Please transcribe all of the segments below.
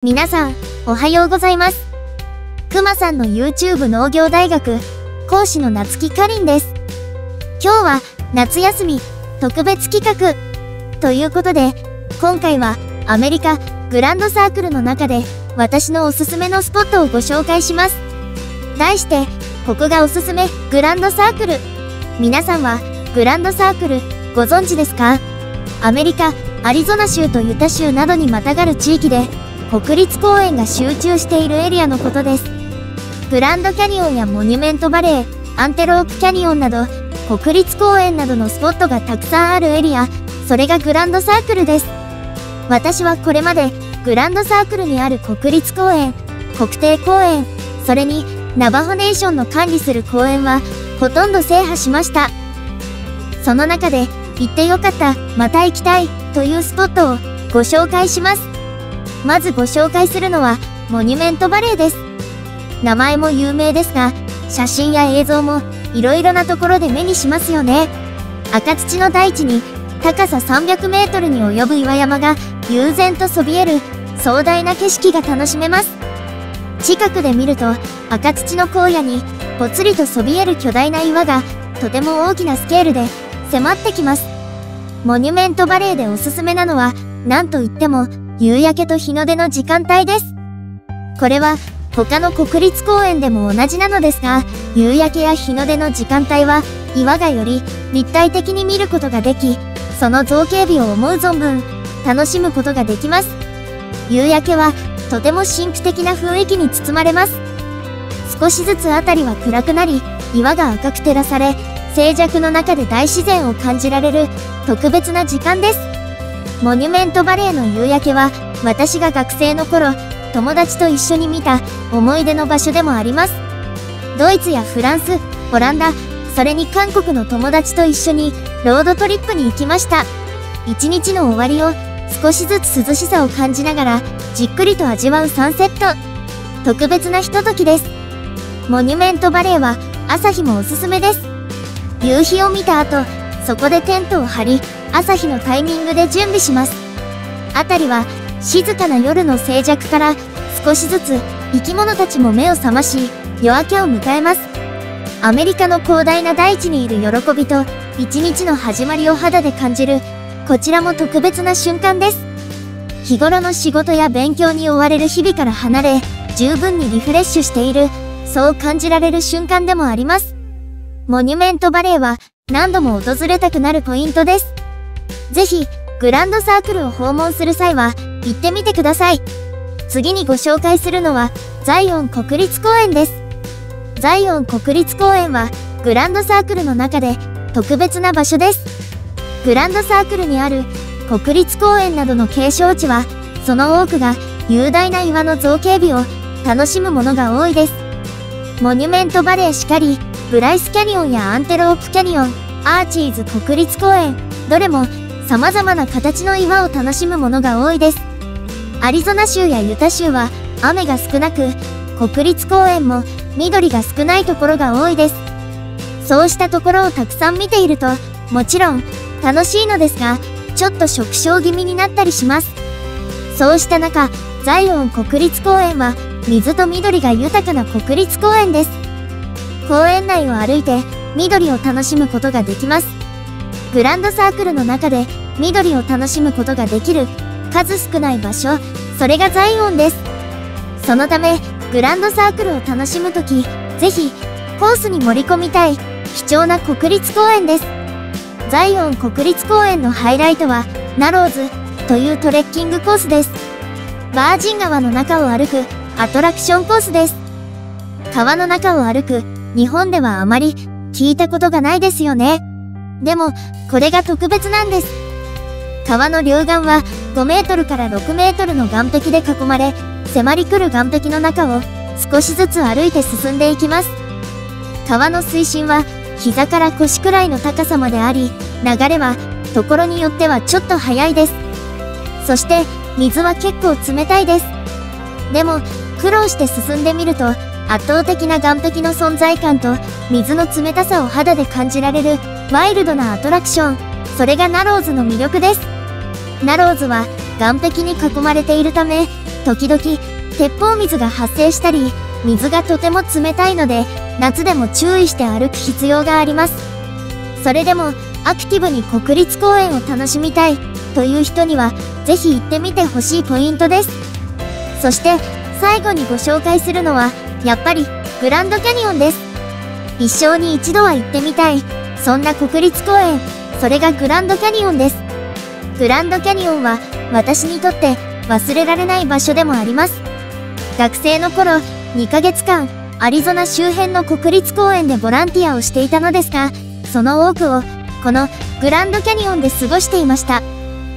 皆さん、おはようございます。くまさんの YouTube 農業大学、講師の夏木かりんです。今日は、夏休み、特別企画。ということで、今回は、アメリカ、グランドサークルの中で、私のおすすめのスポットをご紹介します。題して、ここがおすすめ、グランドサークル。皆さんは、グランドサークル、ご存知ですか？アメリカ、アリゾナ州とユタ州などにまたがる地域で、国立公園が集中しているエリアのことです。グランドキャニオンやモニュメントバレー、アンテロープキャニオンなど、国立公園などのスポットがたくさんあるエリア、それがグランドサークルです。私はこれまで、グランドサークルにある国立公園、国定公園、それにナバホネーションの管理する公園は、ほとんど制覇しました。その中で、行ってよかった、また行きたい、というスポットをご紹介します。まずご紹介するのは、モニュメントバレーです。名前も有名ですが、写真や映像もいろいろなところで目にしますよね。赤土の大地に高さ300メートルに及ぶ岩山が悠然とそびえる壮大な景色が楽しめます。近くで見ると、赤土の荒野にぽつりとそびえる巨大な岩がとても大きなスケールで迫ってきます。モニュメントバレーでおすすめなのは、なんといっても、夕焼けと日の出の時間帯です。これは他の国立公園でも同じなのですが、夕焼けや日の出の時間帯は岩がより立体的に見ることができ、その造形美を思う存分楽しむことができます。夕焼けはとても神秘的な雰囲気に包まれます。少しずつあたりは暗くなり、岩が赤く照らされ、静寂の中で大自然を感じられる特別な時間です。モニュメントバレーの夕焼けは、私が学生の頃、友達と一緒に見た思い出の場所でもあります。ドイツやフランス、オランダ、それに韓国の友達と一緒にロードトリップに行きました。一日の終わりを少しずつ涼しさを感じながら、じっくりと味わうサンセット。特別なひとときです。モニュメントバレーは朝日もおすすめです。夕日を見た後、そこでテントを張り、朝日のタイミングで準備します。あたりは静かな夜の静寂から少しずつ生き物たちも目を覚まし、夜明けを迎えます。アメリカの広大な大地にいる喜びと、一日の始まりを肌で感じる、こちらも特別な瞬間です。日頃の仕事や勉強に追われる日々から離れ、十分にリフレッシュしている、そう感じられる瞬間でもあります。モニュメントバレーは何度も訪れたくなるポイントです。ぜひ、グランドサークルを訪問する際は、行ってみてください。次にご紹介するのは、ザイオン国立公園です。ザイオン国立公園は、グランドサークルの中で、特別な場所です。グランドサークルにある、国立公園などの景勝地は、その多くが、雄大な岩の造形美を、楽しむものが多いです。モニュメントバレーしかり、ブライスキャニオンやアンテロープキャニオン、アーチーズ国立公園、どれも、様々な形の岩を楽しむものが多いです。アリゾナ州やユタ州は雨が少なく、国立公園も緑が少ないところが多いです。そうしたところをたくさん見ていると、もちろん楽しいのですが、ちょっと縮小気味になったりします。そうした中、ザイオン国立公園は水と緑が豊かな国立公園です。公園内を歩いて緑を楽しむことができます。グランドサークルの中で緑を楽しむことができる数少ない場所、それがザイオンです。そのため、グランドサークルを楽しむとき、ぜひコースに盛り込みたい貴重な国立公園です。ザイオン国立公園のハイライトはナローズというトレッキングコースです。バージン川の中を歩くアトラクションコースです。川の中を歩く、日本ではあまり聞いたことがないですよね。でも、これが特別なんです。川の両岸は5メートルから6メートルの岸壁で囲まれ、迫り来る岸壁の中を少しずつ歩いて進んでいきます。川の水深は膝から腰くらいの高さまであり、流れはところによってはちょっと速いです。そして、水は結構冷たいです。でも、苦労して進んでみると、圧倒的な岸壁の存在感と水の冷たさを肌で感じられるワイルドなアトラクション、それがナローズの魅力です。ナローズは岸壁に囲まれているため、時々鉄砲水が発生したり、水がとても冷たいので夏でも注意して歩く必要があります。それでもアクティブに国立公園を楽しみたいという人にはぜひ行ってみてほしいポイントです。そして最後にご紹介するのはやっぱりグランドキャニオンです。一生に一度は行ってみたい、そんな国立公園、それがグランドキャニオンです。グランドキャニオンは私にとって忘れられない場所でもあります。学生の頃、2ヶ月間、アリゾナ周辺の国立公園でボランティアをしていたのですが、その多くをこのグランドキャニオンで過ごしていました。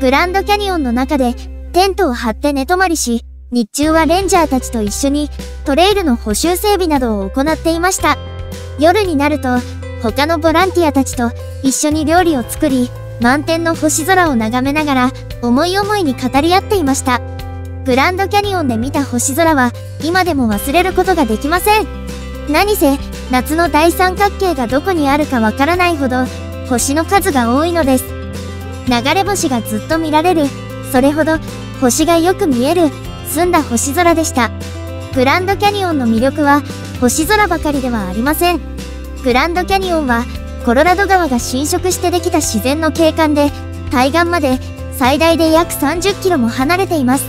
グランドキャニオンの中でテントを張って寝泊まりし、日中はレンジャーたちと一緒にトレイルの補修整備などを行っていました。夜になると他のボランティアたちと一緒に料理を作り、満天の星空を眺めながら思い思いに語り合っていました。グランドキャニオンで見た星空は今でも忘れることができません。何せ夏の大三角形がどこにあるかわからないほど星の数が多いのです。流れ星がずっと見られる、それほど星がよく見える澄んだ星空でした。グランドキャニオンの魅力は星空ばかりではありません。グランドキャニオンはコロラド川が浸食してできた自然の景観で、対岸まで最大で約30キロも離れています。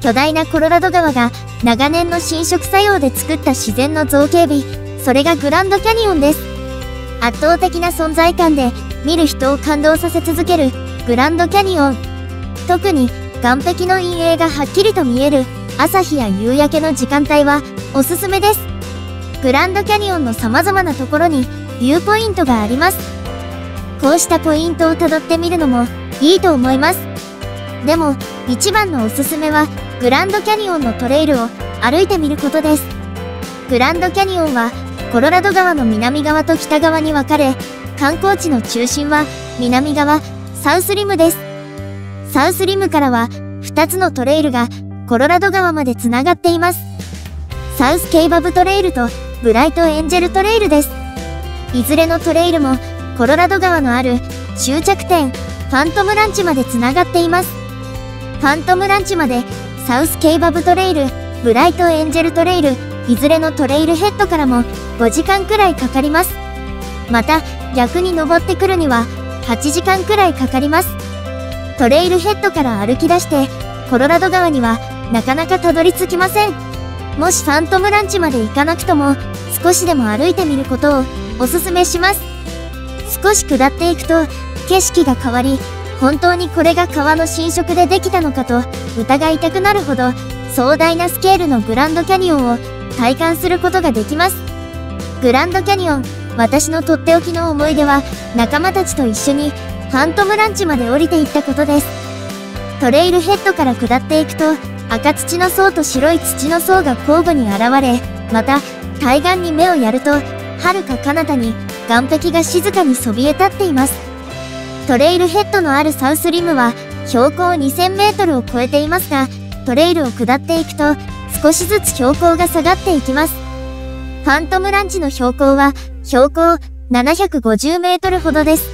巨大なコロラド川が長年の浸食作用で作った自然の造形美、それがグランドキャニオンです。圧倒的な存在感で見る人を感動させ続けるグランドキャニオン。特に岸壁の陰影がはっきりと見える朝日や夕焼けの時間帯はおすすめです。グランドキャニオンの様々なところにビューポイントがあります。こうしたポイントをたどってみるのもいいと思います。でも一番のおすすめはグランドキャニオンのトレイルを歩いてみることです。グランドキャニオンはコロラド川の南側と北側に分かれ、観光地の中心は南側サウスリムです。サウスリムからは2つのトレイルがコロラド川までつながっています。サウスケイバブトレイルとブライトエンジェルトレイルです。いずれのトレイルもコロラド川のある終着点ファントムランチまでつながっています。ファントムランチまでサウスケイバブトレイル、ブライトエンジェルトレイル、いずれのトレイルヘッドからも5時間くらいかかります。また逆に登ってくるには8時間くらいかかります。トレイルヘッドから歩き出してコロラド川にはなかなかたどり着きません。もしファントムランチまで行かなくとも少しでも歩いてみることをおすすめします。少し下っていくと景色が変わり、本当にこれが川の浸食でできたのかと疑いたくなるほど壮大なスケールのグランドキャニオンを体感することができます。グランドキャニオン、私のとっておきの思い出は仲間たちと一緒にファントムランチまで降りていったことです。トレイルヘッドから下っていくと赤土の層と白い土の層が交互に現れ、また対岸に目をやると遥か彼方に岸壁が静かにそびえ立っています。トレイルヘッドのあるサウスリムは標高2000メートルを超えていますが、トレイルを下っていくと少しずつ標高が下がっていきます。ファントムランチの標高は標高750メートルほどです。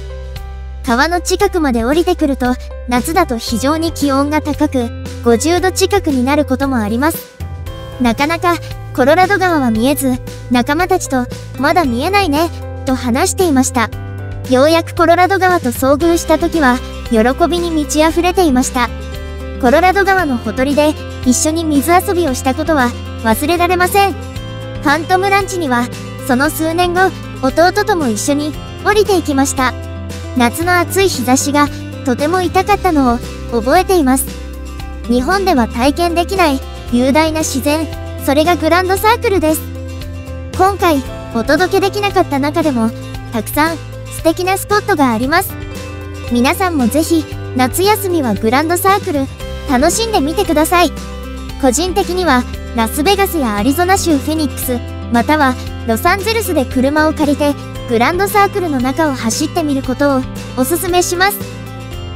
川の近くまで降りてくると夏だと非常に気温が高く、50度近くになることもあります。なかなかコロラド川は見えず、仲間たちとまだ見えないねと話していました。ようやくコロラド川と遭遇した時は喜びに満ち溢れていました。コロラド川のほとりで一緒に水遊びをしたことは忘れられません。ファントムランチにはその数年後、弟とも一緒に降りていきました。夏の暑い日差しがとても痛かったのを覚えています。日本では体験できない雄大な自然、それがグランドサークルです。今回お届けできなかった中でもたくさん素敵なスポットがあります。皆さんもぜひ夏休みはグランドサークル楽しんでみてください。個人的にはラスベガスやアリゾナ州フェニックス、またはロサンゼルスで車を借りてグランドサークルの中を走ってみることをおすすめします。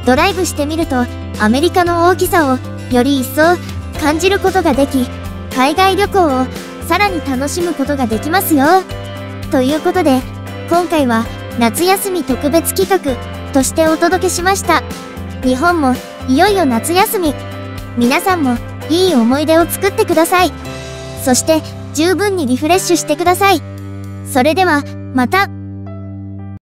ドライブしてみるとアメリカの大きさをより一層感じることができ、海外旅行をさらに楽しむことができますよ。ということで今回は夏休み特別企画としてお届けしました。日本もいよいよ夏休み。皆さんもいい思い出を作ってください。そして十分にリフレッシュしてください。それではまた。